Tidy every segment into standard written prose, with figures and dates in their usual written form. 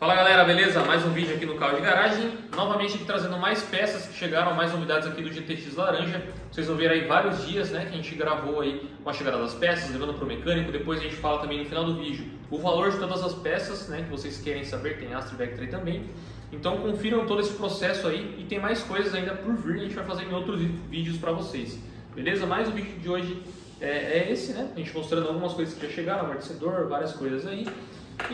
Fala galera, beleza? Mais um vídeo aqui no Carro de Garagem, novamente aqui trazendo mais peças que chegaram, mais novidades aqui do GTX Laranja. Vocês vão ver aí vários dias, né, que a gente gravou aí uma chegada das peças, levando para o mecânico. Depois a gente fala também no final do vídeo o valor de todas as peças, né, que vocês querem saber. Tem Astra e VECTRA aí também, então confiram todo esse processo aí e tem mais coisas ainda por vir, a gente vai fazer em outros vídeos para vocês, beleza? Mas o vídeo de hoje é esse, né, a gente mostrando algumas coisas que já chegaram, amortecedor, várias coisas aí.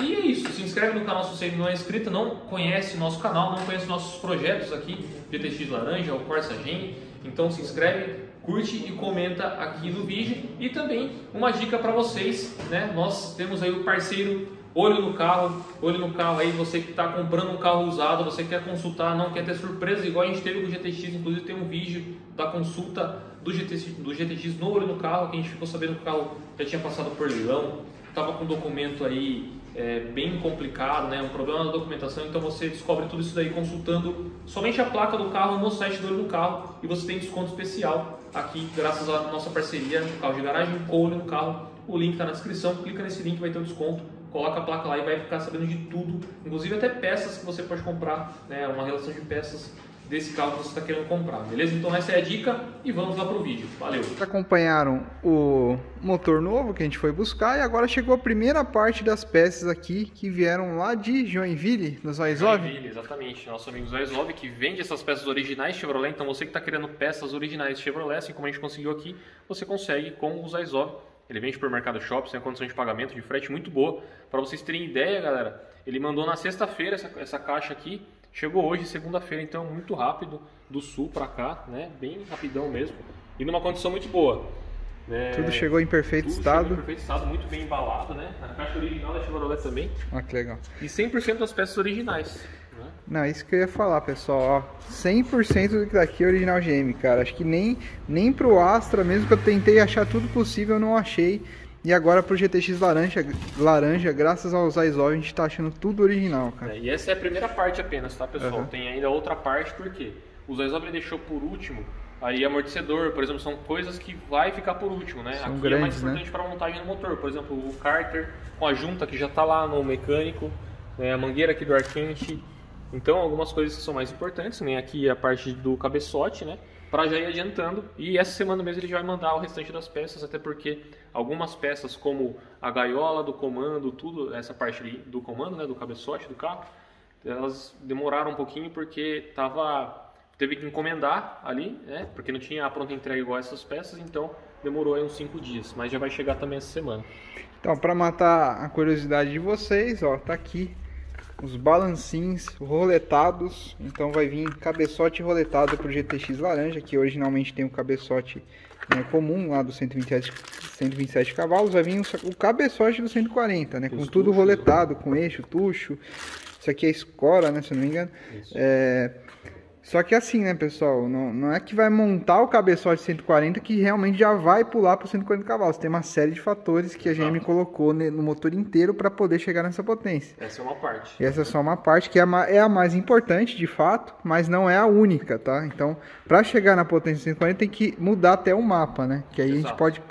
E é isso, se inscreve no canal se você não é inscrito, não conhece nosso canal, não conhece nossos projetos aqui, GTX Laranja ou Corsa Gen. Então se inscreve, curte e comenta aqui no vídeo. E também uma dica para vocês, né? Nós temos aí o parceiro Olho no Carro aí, você que está comprando um carro usado, você que quer consultar, não quer ter surpresa, igual a gente teve com o GTX, inclusive tem um vídeo da consulta do GTX no Olho no Carro, que a gente ficou sabendo que o carro já tinha passado por leilão, estava com um documento aí bem complicado, né? Um problema na documentação, então você descobre tudo isso daí consultando somente a placa do carro no site do Olho no Carro, e você tem desconto especial aqui graças à nossa parceria do Carro de Garagem com o Olho no Carro. O link está na descrição, clica nesse link, vai ter um desconto, coloca a placa lá e vai ficar sabendo de tudo, inclusive até peças que você pode comprar, né? Uma relação de peças desse carro que você está querendo comprar, beleza? Então essa é a dica e vamos lá para o vídeo, valeu! Vocês acompanharam o motor novo que a gente foi buscar e agora chegou a primeira parte das peças aqui que vieram lá de Joinville, no Zaisov. Joinville, exatamente, nosso amigo Zaisov que vende essas peças originais Chevrolet, então você que está querendo peças originais Chevrolet, assim como a gente conseguiu aqui, você consegue com o Zaisov. Ele vende por Mercado Shopping, tem uma condição de pagamento de frete muito boa. Para vocês terem ideia, galera, ele mandou na sexta-feira essa caixa aqui. Chegou hoje, segunda-feira, então muito rápido, do sul para cá, né? Bem rapidão mesmo. E numa condição muito boa. Tudo chegou em perfeito estado. Chegou em perfeito estado, muito bem embalado, né? A caixa original da Chevrolet também. Olha que legal. E 100% das peças originais. Né? Não, isso que eu ia falar, pessoal. Ó, 100% do que daqui é original GM, cara. Acho que nem pro Astra, mesmo que eu tentei achar tudo possível, eu não achei. E agora pro GTX Laranja, graças aos Zaisov, a gente tá achando tudo original, cara. E essa é a primeira parte apenas, tá, pessoal? Uhum. Tem ainda outra parte, porque o Zaisov deixou por último, aí amortecedor, por exemplo, são coisas que vai ficar por último, né? São aqui grandes, é mais importante, né, para montagem do motor. Por exemplo, o cárter com a junta que já tá lá no mecânico, né? A mangueira aqui do ar quente. Então, algumas coisas que são mais importantes, né? Aqui a parte do cabeçote, né? Para já ir adiantando, e essa semana mesmo ele já vai mandar o restante das peças, até porque algumas peças como a gaiola do comando, tudo, essa parte ali do comando, né, do cabeçote do carro, elas demoraram um pouquinho porque teve que encomendar ali, né, porque não tinha a pronta entrega igual a essas peças, então demorou aí uns 5 dias, mas já vai chegar também essa semana. Então, para matar a curiosidade de vocês, ó, tá aqui os balancins roletados, então vai vir cabeçote roletado para o GTX Laranja, que originalmente tem um cabeçote, né, comum lá dos 127 cavalos, vai vir o cabeçote do 140, né, com os tudo tuchos, roletado, né, com eixo, tucho, isso aqui é escora, né, se eu não me engano. Só que assim, né, pessoal, não é que vai montar o cabeçote 140 que realmente já vai pular para 140 cavalos. Tem uma série de fatores que a GM colocou no motor inteiro para poder chegar nessa potência. Essa é uma parte. E essa é só uma parte que é a mais importante, de fato, mas não é a única, tá? Então, para chegar na potência 140 tem que mudar até o mapa, né? Que aí a gente pode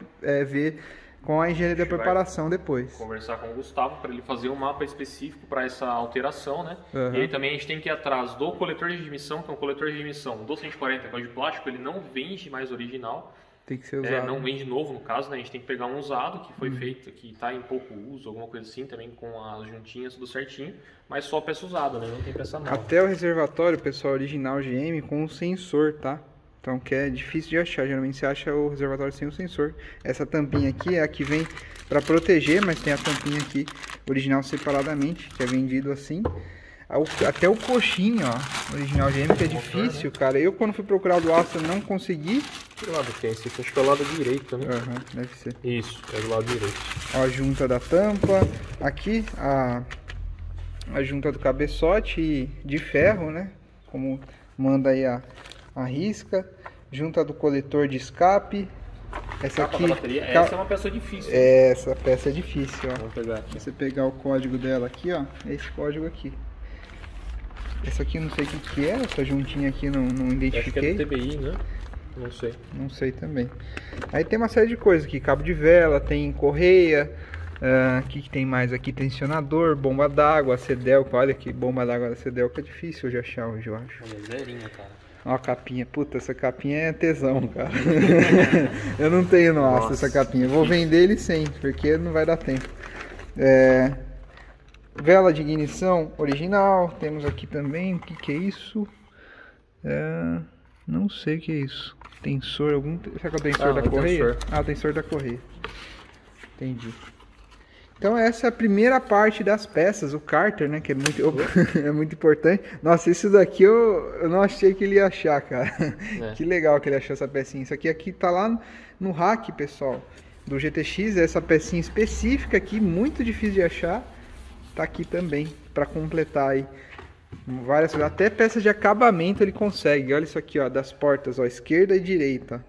ver com a engenharia da preparação depois. Conversar com o Gustavo para ele fazer um mapa específico para essa alteração, né? Uhum. E aí também a gente tem que ir atrás do coletor de admissão, que é um coletor de admissão do 140, que é de plástico, ele não vende mais original. Tem que ser usado. Não vende novo, no caso, né? A gente tem que pegar um usado que foi feito, que está em pouco uso, alguma coisa assim, também com as juntinhas, tudo certinho, mas só peça usada, né? Não tem peça nova. Até o reservatório, pessoal, original GM com o sensor, tá? Então, que é difícil de achar, geralmente você acha o reservatório sem o sensor. Essa tampinha aqui é a que vem para proteger, mas tem a tampinha aqui, original separadamente, que é vendido assim. Até o coxinho, ó, original GM, que é difícil, cara. Eu, quando fui procurar o do Astra, não consegui. Que lado que é esse aqui? Acho que é o lado direito, né? Aham, deve ser. Isso, é do lado direito. Ó, a junta da tampa, aqui a junta do cabeçote de ferro, né? Como manda aí a risca, junta do coletor de escape, essa aqui, essa é uma peça difícil. Essa peça é difícil, ó. Vou pegar aqui. Você pegar o código dela aqui, ó, esse código aqui. Essa aqui eu não sei o que é, essa juntinha aqui não identifiquei. Acho que é do TBI, né? Não sei. Não sei também. Aí tem uma série de coisas aqui, cabo de vela, tem correia, O que tem mais aqui? Tensionador, bomba d'água, Acedelca. Olha que bomba d'água da Acedelca é difícil de achar hoje, eu acho. É zerinha, cara. Ó a capinha, puta, essa capinha é tesão, cara. Eu não tenho, nossa, essa capinha. Vou vender ele sem, porque não vai dar tempo. Vela de ignição original. Temos aqui também, o que que é isso? Não sei o que é isso. Tensor, algum... Será que é o tensor da correia? Tensor. Ah, o tensor da correia. Entendi. Então essa é a primeira parte das peças, o cárter, né, que é muito, opa, é muito importante. Nossa, isso daqui eu não achei que ele ia achar, cara. Que legal que ele achou essa pecinha. Isso aqui tá lá no rack, pessoal, do GTX, essa pecinha específica aqui, muito difícil de achar. Tá aqui também, pra completar aí. Várias coisas, até peças de acabamento ele consegue. Olha isso aqui, ó, das portas, ó, esquerda e direita.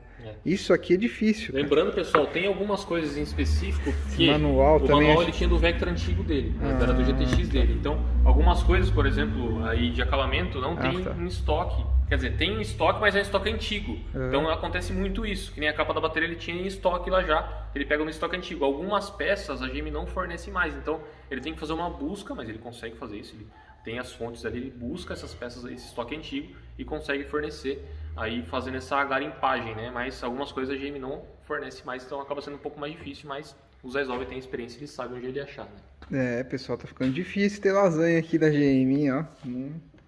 Isso aqui é difícil. Lembrando, cara, pessoal, tem algumas coisas em específico que manual, o manual ele tinha do Vectra antigo dele, era do GTX dele. Então, algumas coisas, por exemplo, aí de acabamento não tem em estoque. Quer dizer, tem em estoque, mas é estoque antigo. Então acontece muito isso, que nem a capa da bateria ele tinha em estoque lá já. Ele pega no estoque antigo. Algumas peças a GM não fornece mais, então ele tem que fazer uma busca, mas ele consegue fazer isso. Ele tem as fontes ali, ele busca essas peças, esse estoque antigo e consegue fornecer. Aí fazendo essa garimpagem, né? Mas algumas coisas a GM não fornece mais, então acaba sendo um pouco mais difícil, mas o Zaisov tem experiência, ele sabe onde ele achar, né? Pessoal, tá ficando difícil ter lasanha aqui da GM, ó.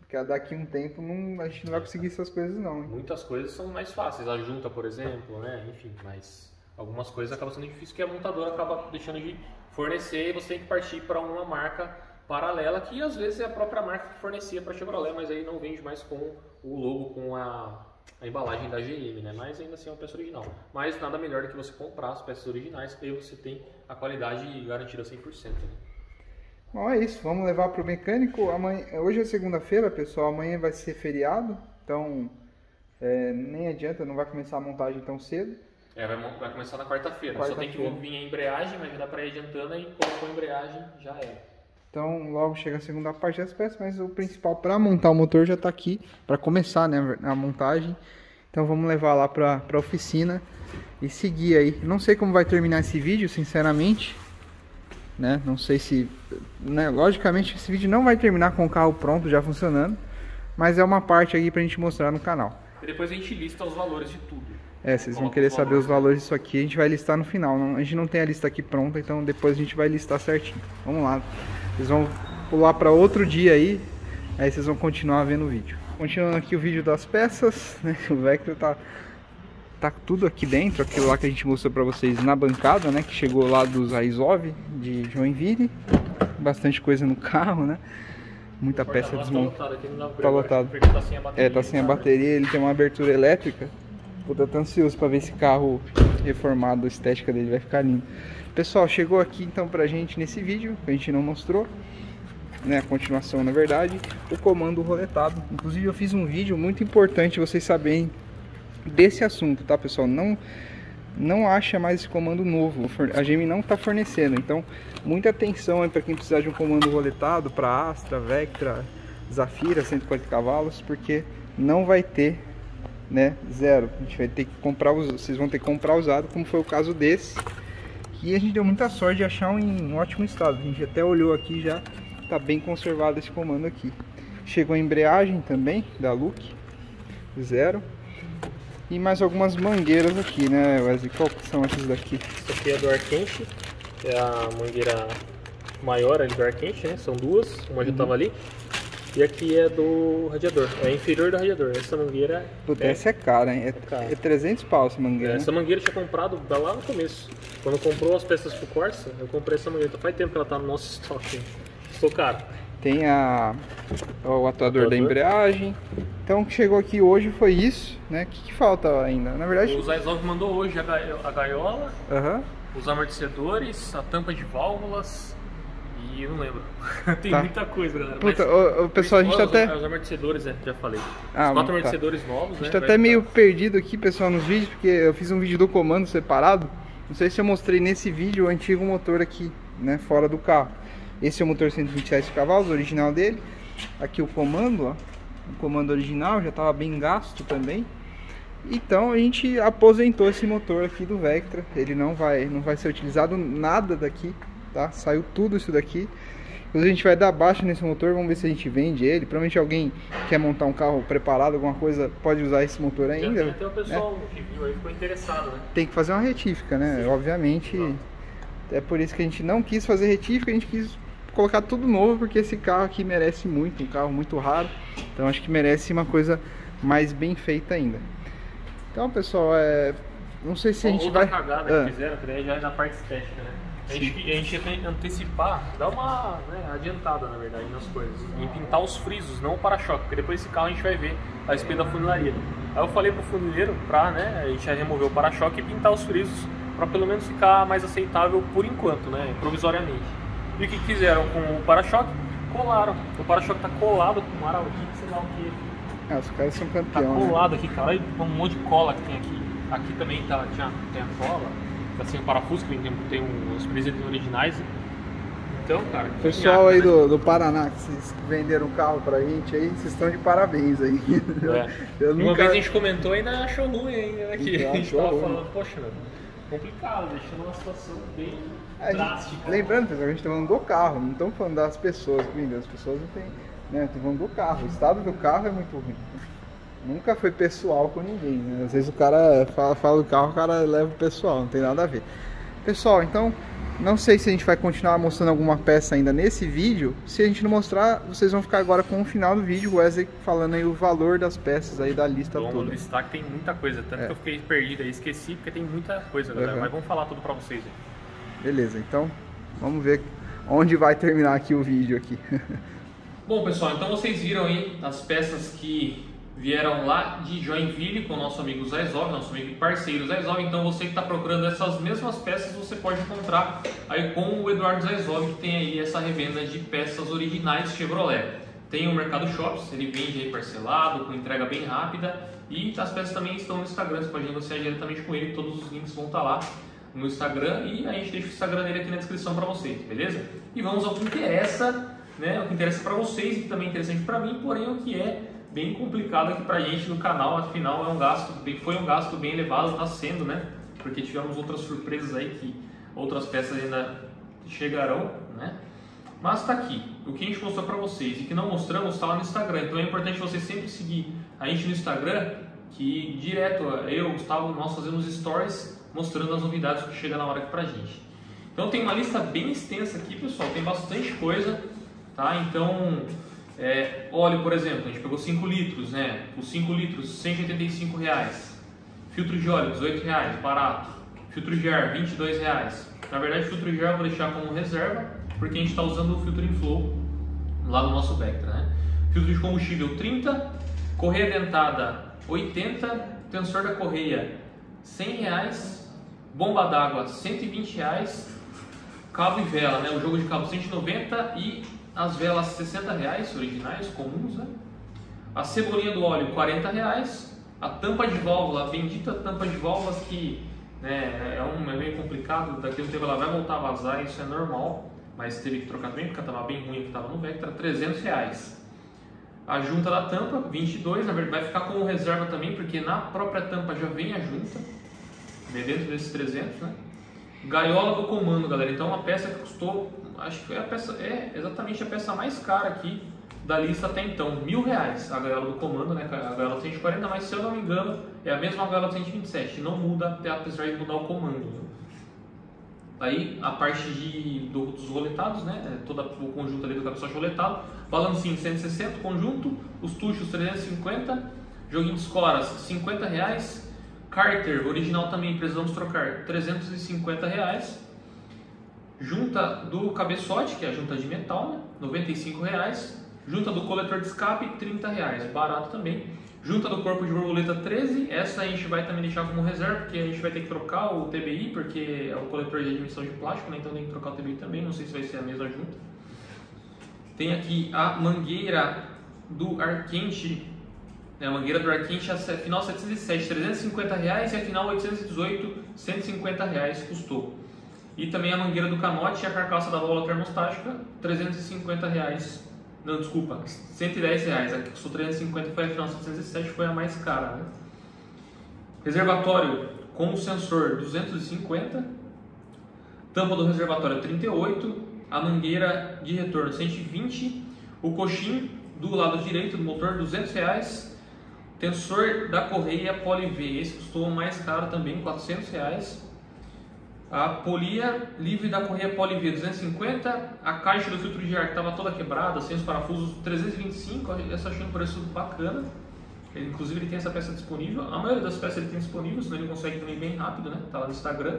Porque daqui um tempo a gente não vai conseguir essas coisas não, hein? Muitas coisas são mais fáceis, a junta, por exemplo, né? Enfim, mas algumas coisas acabam sendo difíceis porque a montadora acaba deixando de fornecer e você tem que partir para uma marca paralela, que às vezes é a própria marca que fornecia para Chevrolet, mas aí não vende mais com o logo, com a embalagem da GM, né? Mas ainda assim é uma peça original. Mas nada melhor do que você comprar as peças originais, que aí você tem a qualidade garantida 100%. Né? Bom, é isso. Vamos levar para o mecânico. Amanhã, hoje é segunda-feira, pessoal. Amanhã vai ser feriado, então nem adianta, não vai começar a montagem tão cedo. Vai começar na quarta-feira. Só tem que vir a embreagem, mas já dá para ir adiantando e colocou a embreagem, já era. Então logo chega a segunda parte das peças, mas o principal para montar o motor já está aqui, para começar, né, a montagem. Então vamos levar lá para a oficina e seguir aí. Não sei como vai terminar esse vídeo, sinceramente, né? Não sei se, né, logicamente esse vídeo não vai terminar com o carro pronto, já funcionando, mas é uma parte aí para a gente mostrar no canal. E depois a gente lista os valores de tudo. Vocês vão querer saber os valores disso aqui, a gente vai listar no final. A gente não tem a lista aqui pronta, então depois a gente vai listar certinho. Vamos lá. Vocês vão pular para outro dia aí, aí vocês vão continuar vendo o vídeo. Continuando aqui o vídeo das peças, né? O Vectra tá tudo aqui dentro, aquilo lá que a gente mostrou para vocês na bancada, né? Que chegou lá do Zaisov, de Joinville. Bastante coisa no carro, né? Muita peça desmontada. Tá lotado. Tá sem a bateria, ele tem uma abertura elétrica. Puta, tô ansioso para ver esse carro reformado, a estética dele vai ficar lindo. Pessoal, chegou aqui então pra gente nesse vídeo, que a gente não mostrou, né, a continuação na verdade, o comando roletado. Inclusive eu fiz um vídeo muito importante, vocês saberem desse assunto, tá pessoal? Não acha mais esse comando novo, a GM não tá fornecendo, então muita atenção aí pra quem precisar de um comando roletado, pra Astra, Vectra, Zafira, 140 cavalos, porque não vai ter, né, zero. A gente vai ter que comprar, vocês vão ter que comprar usado, como foi o caso desse. E a gente deu muita sorte de achar um em ótimo estado. A gente até olhou aqui, já tá bem conservado esse comando aqui. Chegou a embreagem também, da Luke, zero. E mais algumas mangueiras aqui, né, Wesley? Qual que são essas daqui? Essa aqui é do ar quente, é a mangueira maior ali do ar quente, né? São duas, uma já tava ali. E aqui é do radiador, é inferior do radiador. Essa mangueira... Puta, essa é cara, hein? É 300 pau essa mangueira. Essa mangueira eu tinha comprado lá no começo. Quando comprou as peças pro Corsa, eu comprei essa mangueira. Faz tempo que ela tá no nosso estoque. Estou caro. Tem o atuador da embreagem. Então o que chegou aqui hoje foi isso, né? O que falta ainda? Na verdade... O Zaisov mandou hoje a gaiola, os amortecedores, a tampa de válvulas... E eu não lembro. Tem muita coisa, galera. Puta, mas, o pessoal, a gente tá até... Os amortecedores, já falei. Os 4 amortecedores novos, né? A gente tá até meio perdido aqui, pessoal, nos vídeos, porque eu fiz um vídeo do comando separado. Não sei se eu mostrei nesse vídeo o antigo motor aqui, né? Fora do carro. Esse é o motor 127 cavalos, o original dele. Aqui o comando, ó. O comando original, já tava bem gasto também. Então a gente aposentou esse motor aqui do Vectra. Ele não vai ser utilizado nada daqui. tá? Saiu tudo isso daqui. Então a gente vai dar baixa nesse motor, vamos ver se a gente vende ele. Provavelmente alguém quer montar um carro preparado, alguma coisa, pode usar esse motor ainda. Tem até o pessoal que viu aí, ficou interessado, né? Tem que fazer uma retífica, né? Sim. Obviamente, é por isso que a gente não quis fazer retífica, a gente quis colocar tudo novo, porque esse carro aqui merece muito, um carro muito raro. Então acho que merece uma coisa mais bem feita ainda. Então pessoal, não sei se a gente vai... Outra cagada que fizeram, que já é na parte estética, né? A gente tem que antecipar, dar uma adiantada na verdade nas coisas, em pintar os frisos, não o para-choque, porque depois desse carro a gente vai ver a respeito da funilaria. Aí eu falei pro funileiro pra, a gente já remover o para-choque e pintar os frisos, pra pelo menos ficar mais aceitável por enquanto, né, provisoriamente. E o que fizeram com o para-choque? Colaram. O para-choque tá colado com um araldite, sei lá o que. Ah, os caras são campeão. Tá colado, né? Aqui, cara, olha um monte de cola que tem aqui. Aqui também tá, tem a cola. Assim, o parafuso que tem os presentes originais. Então, cara... Pessoal aí do Paraná, que vocês venderam um carro pra gente aí, vocês estão de parabéns aí. Uma vez a gente comentou e ainda achou ruim ainda, né? Que a gente tava falando, poxa, complicado, deixando uma situação bem drástica. Lembrando, pessoal, a gente tá falando do carro, não estamos falando das pessoas que vendem, as pessoas não tem, né? Estamos falando do carro, o estado do carro é muito ruim. Nunca foi pessoal com ninguém, né? Às vezes o cara fala do carro, o cara leva o pessoal, não tem nada a ver. Pessoal, então, não sei se a gente vai continuar mostrando alguma peça ainda nesse vídeo. Se a gente não mostrar, vocês vão ficar agora com o final do vídeo, o Wesley falando aí o valor das peças aí da lista toda. Vamos listar que tem muita coisa, tanto que eu fiquei perdido aí, esqueci, porque tem muita coisa, galera, mas vamos falar tudo pra vocês aí. Beleza, então, vamos ver onde vai terminar aqui o vídeo aqui. Bom, pessoal, então vocês viram aí as peças que... vieram lá de Joinville com o nosso amigo Zaisov, nosso amigo e parceiro Zaisov. Então você que está procurando essas mesmas peças, você pode encontrar aí com o Eduardo Zaisov, que tem aí essa revenda de peças originais Chevrolet. Tem o Mercado Shopping, ele vende aí parcelado, com entrega bem rápida. E as peças também estão no Instagram, você pode negociar diretamente com ele, todos os links vão estar lá no Instagram. E a gente deixa o Instagram dele aqui na descrição para vocês, beleza? E vamos ao que interessa, né? O que interessa para vocês e que também é interessante para mim, porém o que é... bem complicado aqui pra gente no canal, afinal foi um gasto bem elevado, está sendo, né? Porque tivemos outras surpresas aí, que outras peças ainda chegarão, né? Mas tá aqui, o que a gente mostrou pra vocês e que não mostramos está lá no Instagram, então é importante você sempre seguir a gente no Instagram, que direto eu, Gustavo, nós fazemos stories mostrando as novidades que chega na hora aqui pra gente. Então tem uma lista bem extensa aqui, pessoal, tem bastante coisa, tá? Então... óleo, por exemplo, a gente pegou 5 litros, né? Os 5 litros, R$185. Filtro de óleo, R$18, barato. Filtro de ar, R$22. Na verdade, filtro de ar eu vou deixar como reserva, porque a gente está usando o filtro Inflow lá no nosso Vectra, né? Filtro de combustível, R$30. Correia dentada, R$80. Tensor da correia, R$100. Bomba d'água, R$120. Cabo e vela, né? O jogo de cabo, R$190. E... as velas, R$60, originais, comuns, né? A cebolinha do óleo, R$40. A tampa de válvula, a bendita tampa de válvulas, que é meio complicado. Daqui a um tempo ela vai voltar a vazar, isso é normal. Mas teve que trocar também, porque estava bem ruim que estava no Vectra, R$300. A junta da tampa, R$22. Na verdade, vai ficar como reserva também, porque na própria tampa já vem a junta, dentro desses 300, né? Gaiola do comando, galera. Então, uma peça que custou... acho que foi a peça, exatamente a peça mais cara aqui da lista até então, R$1.000, a gaiola do comando, né, a gaiola 140, mas se eu não me engano é a mesma gaiola 127, não muda, apesar de mudar o comando, viu? Aí a parte dos roletados, né, todo o conjunto ali do cabeçote roletado, balancinho 160, conjunto, os tuchos 350, joguinho de escoras R$50, cárter original também, precisamos trocar R$350, junta do cabeçote, que é a junta de metal, né? R$95. Junta do coletor de escape, R$30. Barato também. Junta do corpo de borboleta, R$13. Essa a gente vai também deixar como reserva, porque a gente vai ter que trocar o TBI, porque é o coletor de admissão de plástico, né? Então tem que trocar o TBI também. Não sei se vai ser a mesma junta. Tem aqui a mangueira do ar quente. A mangueira do ar quente, a final 707, R$350. E a final 818, R$150 custou. E também a mangueira do canote e a carcaça da válvula termostática, R$350. Não, desculpa, R$110. Aqui custou R$350, foi a final 707, foi a mais cara, né? Reservatório com o sensor, R$250. tampa do reservatório 38, a mangueira de retorno 120, o coxim do lado direito do motor R$200, tensor da correia Poli-V, esse custou mais caro também, R$400, a polia livre da correia Poli-V 250, a caixa do filtro de ar que estava toda quebrada, sem os parafusos 325, essa achei um preço bacana. Ele, inclusive, ele tem essa peça disponível, a maioria das peças ele tem disponível, senão ele consegue também bem rápido, né? Tá lá no Instagram.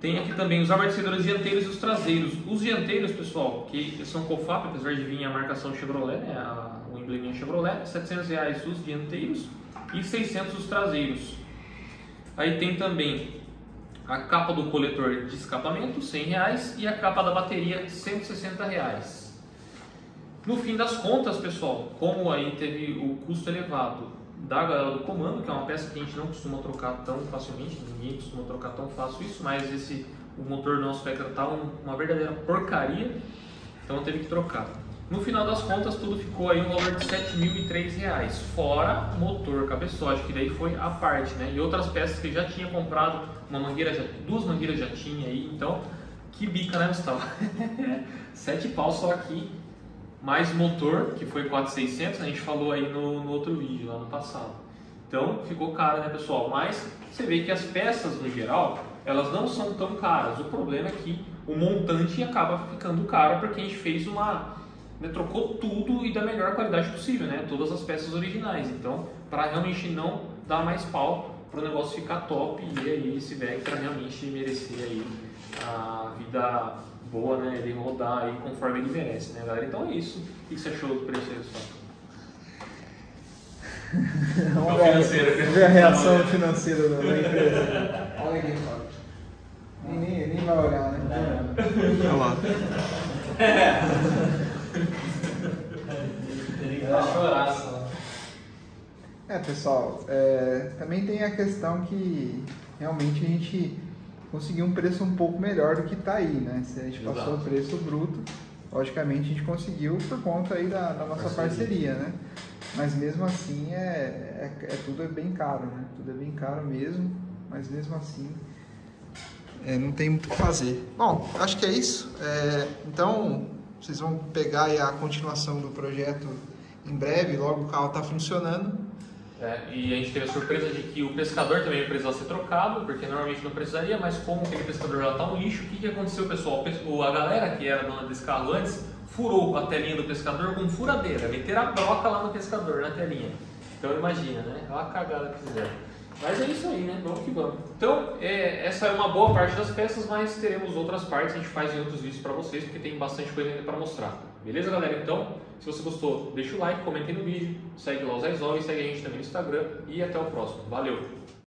Tem aqui também os amortecedores dianteiros e os traseiros. Os dianteiros, pessoal, que são Cofap, apesar de vir a marcação Chevrolet, né? O embleminha Chevrolet, R$700 os dianteiros e R$600 os traseiros. Aí tem também a capa do coletor de escapamento, R$100, e a capa da bateria, R$160. No fim das contas, pessoal, como aí teve o custo elevado da galera do comando, que é uma peça que a gente não costuma trocar tão facilmente, ninguém costuma trocar tão fácil isso, mas o motor do nosso Vectra tá uma verdadeira porcaria, então teve que trocar. No final das contas, tudo ficou aí um valor de R$7.003, fora motor, cabeçote, que daí foi a parte, né? E outras peças que já tinha comprado, uma mangueira, duas mangueiras já tinha aí, então que bica, né, Gustavo? 7 pau só aqui. Mais motor, que foi 4.600, a gente falou aí no outro vídeo, lá no passado. Então, ficou caro, né, pessoal? Mas, você vê que as peças, no geral, elas não são tão caras. O problema é que o montante acaba ficando caro, porque a gente fez trocou tudo e da melhor qualidade possível, né? Todas as peças originais. Então, para realmente não dar mais pau, para o negócio ficar top e aí esse Vectra realmente merecer aí a vida boa, né? Ele rodar aí conforme ele merece, né, galera? Então é isso. O que você achou do preço aí, pessoal? Olha a reação financeira da empresa. Olha aqui, nem vai olhar, né? Olha lá. Teria que dar choraço. Pessoal, também tem a questão que realmente a gente conseguiu um preço um pouco melhor do que está aí, né? Se a gente passou o preço bruto, logicamente a gente conseguiu por conta aí da nossa parceria, né? Mas mesmo assim tudo é bem caro, né? Tudo é bem caro mesmo, mas mesmo assim não tem muito o que fazer. Bom, acho que é isso. Então vocês vão pegar aí a continuação do projeto em breve, logo o carro está funcionando. E a gente teve a surpresa de que o pescador também precisava ser trocado, porque normalmente não precisaria, mas como aquele pescador já está um lixo, o que aconteceu, pessoal? A galera que era dona desse carro antes furou a telinha do pescador com furadeira, meteram a broca lá no pescador, na telinha. Então imagina, né? Olha a cagada que fizeram. Mas é isso aí, né? Vamos que vamos. Então, essa é uma boa parte das peças, mas teremos outras partes, a gente faz em outros vídeos para vocês, porque tem bastante coisa ainda para mostrar. Beleza, galera? Então, se você gostou, deixa o like, comenta aí no vídeo, segue lá o Zaisov e segue a gente também no Instagram. E até o próximo. Valeu!